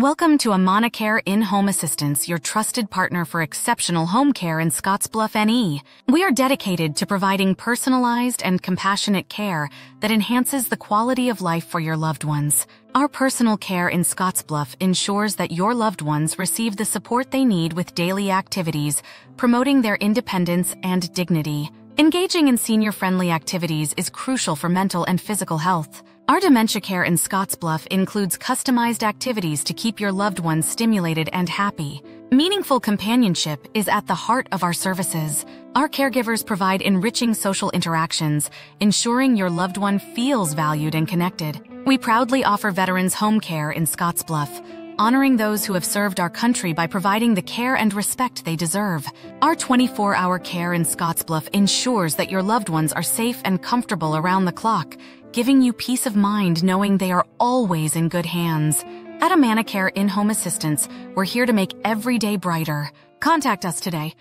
Welcome to AmanaCare In-Home Assistance, your trusted partner for exceptional home care in Scottsbluff, NE. We are dedicated to providing personalized and compassionate care that enhances the quality of life for your loved ones. Our personal care in Scottsbluff ensures that your loved ones receive the support they need with daily activities, promoting their independence and dignity. Engaging in senior-friendly activities is crucial for mental and physical health. Our dementia care in Scottsbluff includes customized activities to keep your loved ones stimulated and happy. Meaningful companionship is at the heart of our services. Our caregivers provide enriching social interactions, ensuring your loved one feels valued and connected. We proudly offer veterans home care in Scottsbluff, honoring those who have served our country by providing the care and respect they deserve. Our 24-hour care in Scottsbluff ensures that your loved ones are safe and comfortable around the clock, giving you peace of mind knowing they are always in good hands. At AmanaCare In-Home Assistance, we're here to make every day brighter. Contact us today.